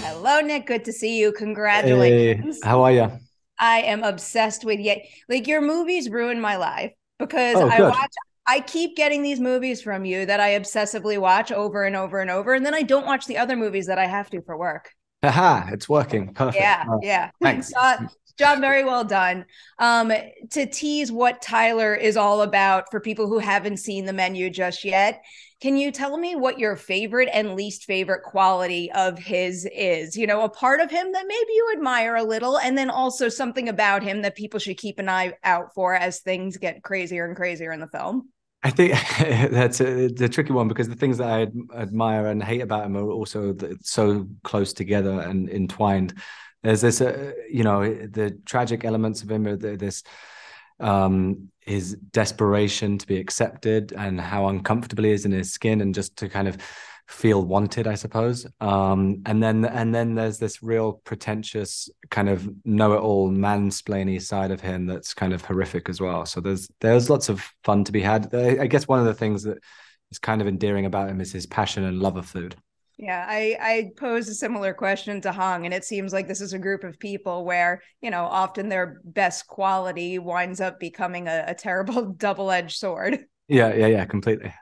Hello, Nick. Good to see you. Congratulations. Hey, how are you? I am obsessed with you. Like, your movies ruin my life because I keep getting these movies from you that I obsessively watch over and over and over. And then I don't watch the other movies that I have to for work. Aha, it's working. Perfect. Yeah. Wow. Yeah. Thanks. Job very well done. To tease what Tyler is all about for people who haven't seen The Menu just yet, can you tell me what your favorite and least favorite quality of his is? You know, a part of him that maybe you admire a little, and then also something about him that people should keep an eye out for as things get crazier and crazier in the film. I think that's a tricky one, because the things that I admire and hate about him are also so close together and entwined. There's this, you know, the tragic elements of him, this his desperation to be accepted and how uncomfortable he is in his skin and just to kind of feel wanted, I suppose. And then there's this real pretentious kind of know-it-all mansplainy side of him that's kind of horrific as well. So there's lots of fun to be had. I guess one of the things that is kind of endearing about him is his passion and love of food. Yeah, I posed a similar question to Hong, and it seems like this is a group of people where, you know, often their best quality winds up becoming a terrible double-edged sword. Yeah, completely.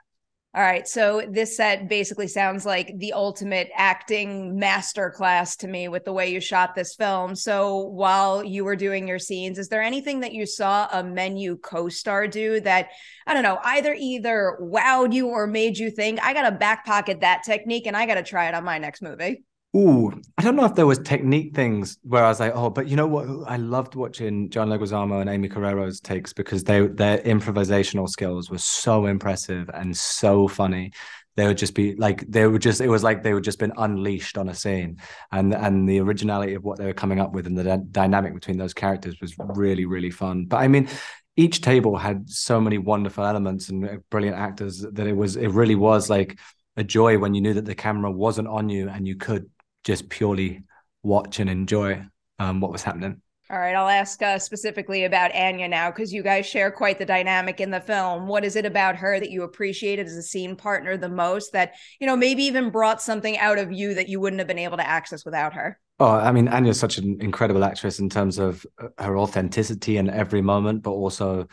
All right, so this set basically sounds like the ultimate acting masterclass to me with the way you shot this film. So while you were doing your scenes, is there anything that you saw a Menu co-star do that, I don't know, either wowed you or made you think, I got to back pocket that technique and I got to try it on my next movie? Ooh, I don't know if there was technique things where I was like, oh, but you know what? I loved watching John Leguizamo and Amy Carrero's takes because their improvisational skills were so impressive and so funny. They would just be like, it was like they would just been unleashed on a scene. And the originality of what they were coming up with and the dynamic between those characters was really, really fun. But I mean, each table had so many wonderful elements and brilliant actors that it really was like a joy when you knew that the camera wasn't on you and you could just purely watch and enjoy what was happening. All right, I'll ask specifically about Anya now, because you guys share quite the dynamic in the film. What is it about her that you appreciated as a scene partner the most that, you know, maybe even brought something out of you that you wouldn't have been able to access without her? Oh, I mean, Anya's such an incredible actress in terms of her authenticity in every moment, but also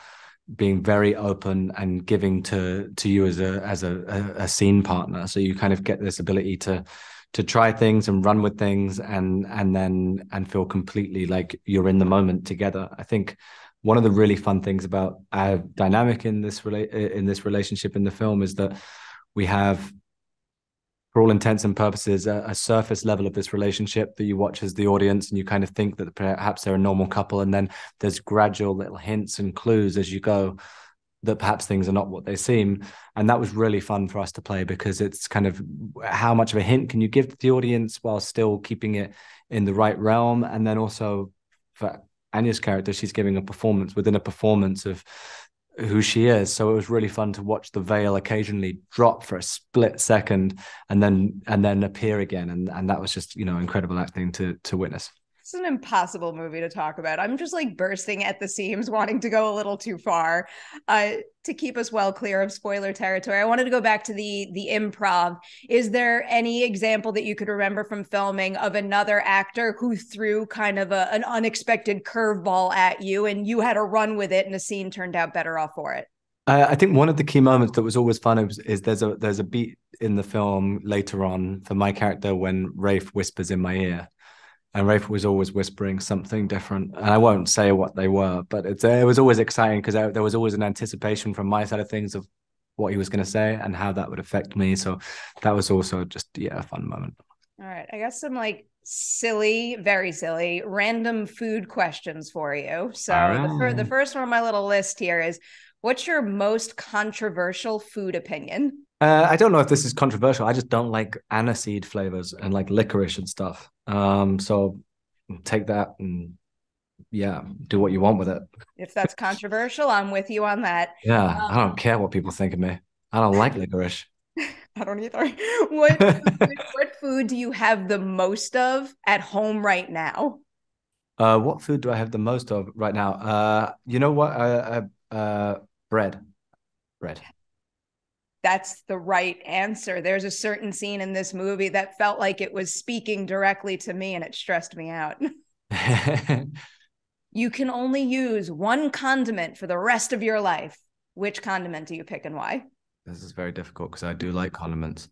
being very open and giving to you as a scene partner. So you kind of get this ability to try things and run with things and then feel completely like you're in the moment together. I think one of the really fun things about our dynamic in this relationship in the film is that we have, for all intents and purposes, a surface level of this relationship that you watch as the audience, and you kind of think that perhaps they're a normal couple, and then there's gradual little hints and clues as you go that perhaps things are not what they seem. And that was really fun for us to play, because it's kind of how much of a hint can you give to the audience while still keeping it in the right realm. And then also for Anya's character, she's giving a performance within a performance of who she is. So it was really fun to watch the veil occasionally drop for a split second and then appear again. And that was just, you know, incredible acting to witness. It's an impossible movie to talk about. I'm just like bursting at the seams, wanting to go a little too far. To keep us well clear of spoiler territory, I wanted to go back to the improv. Is there any example that you could remember from filming of another actor who threw kind of an unexpected curveball at you and you had a run with it and the scene turned out better off for it? I think one of the key moments that was always fun is there's a beat in the film later on for my character when Rafe whispers in my ear. And Rafe was always whispering something different. And I won't say what they were, but it was always exciting because there was always an anticipation from my side of things of what he was going to say and how that would affect me. So that was also just, a fun moment. All right. I got some like silly, very silly, random food questions for you. So the first one on my little list here is, what's your most controversial food opinion? I don't know if this is controversial. I just don't like aniseed flavors and like licorice and stuff. So take that and do what you want with it. If that's controversial, I'm with you on that. Yeah, I don't care what people think of me. I don't like licorice. I don't either. What food do you have the most of at home right now? What food do I have the most of right now? You know what? Bread. that's the right answer. There's a certain scene in this movie that felt like it was speaking directly to me, and it stressed me out. You can only use one condiment for the rest of your life. Which condiment do you pick and why? This is very difficult because I do like condiments.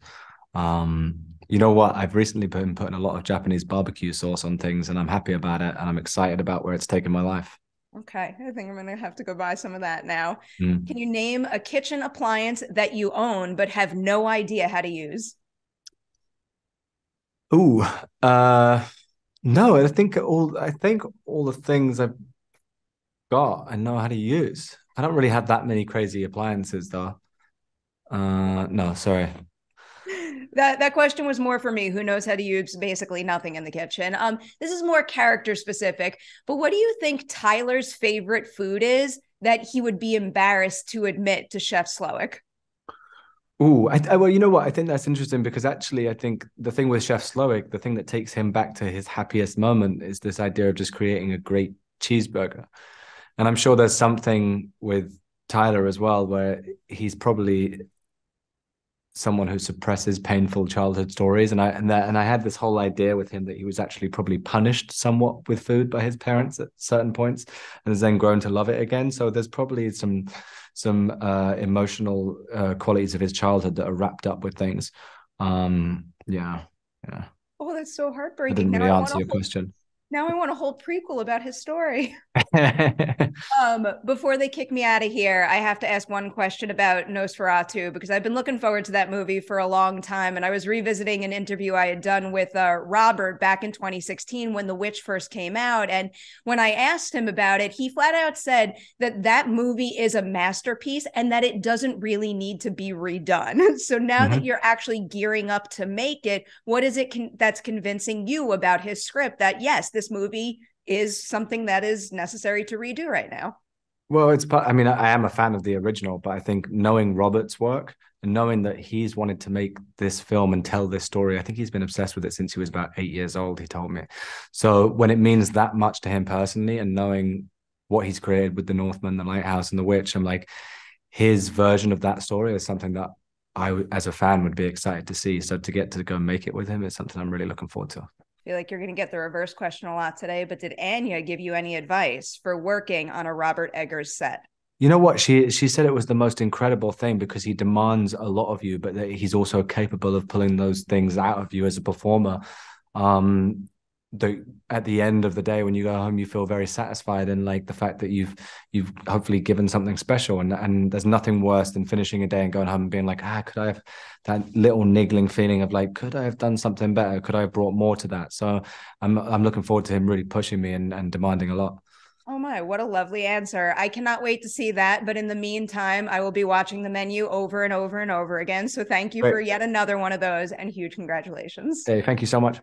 You know what? I've recently been putting a lot of Japanese barbecue sauce on things, and I'm happy about it, and I'm excited about where it's taken my life. Okay, I think I'm going to have to go buy some of that now. Mm. Can you name a kitchen appliance that you own but have no idea how to use? Ooh, no, I think all the things I've got I know how to use. I don't really have that many crazy appliances though. No, sorry. That question was more for me, who knows how to use basically nothing in the kitchen. This is more character specific, but what do you think Tyler's favorite food is that he would be embarrassed to admit to Chef Slowik? Ooh, well, you know what? I think that's interesting because actually I think the thing with Chef Slowik, the thing that takes him back to his happiest moment is this idea of just creating a great cheeseburger. And I'm sure there's something with Tyler as well where he's probably someone who suppresses painful childhood stories. And I had this whole idea with him that he was actually probably punished somewhat with food by his parents at certain points and has then grown to love it again. So there's probably some emotional qualities of his childhood that are wrapped up with things. Yeah. Oh, that's so heartbreaking. I didn't really answer your question. Now I want a whole prequel about his story. Before they kick me out of here, I have to ask one question about Nosferatu, because I've been looking forward to that movie for a long time. And I was revisiting an interview I had done with Robert back in 2016 when The Witch first came out. And when I asked him about it, he flat out said that movie is a masterpiece and that it doesn't really need to be redone. So now that you're actually gearing up to make it, what is it that's convincing you about his script that, yes, this movie is something that is necessary to redo right now? Well, I am a fan of the original, but I think knowing Robert's work and knowing that he's wanted to make this film and tell this story, I think he's been obsessed with it since he was about 8 years old, he told me. So when it means that much to him personally and knowing what he's created with The Northman, The Lighthouse and The Witch, I'm like, his version of that story is something that I, as a fan, would be excited to see. So to get to go make it with him is something I'm really looking forward to. I feel like you're going to get the reverse question a lot today, but did Anya give you any advice for working on a Robert Eggers set? You know what? She said it was the most incredible thing because he demands a lot of you, but that he's also capable of pulling those things out of you as a performer. At the end of the day, when you go home, you feel very satisfied and like the fact that you've hopefully given something special. And there's nothing worse than finishing a day and going home and being like, could I have that little niggling feeling of like, could I have done something better? Could I have brought more to that? So I'm looking forward to him really pushing me and demanding a lot. Oh my, what a lovely answer. I cannot wait to see that. But in the meantime, I will be watching The Menu over and over and over again. So thank you for yet another one of those and huge congratulations. Hey, thank you so much.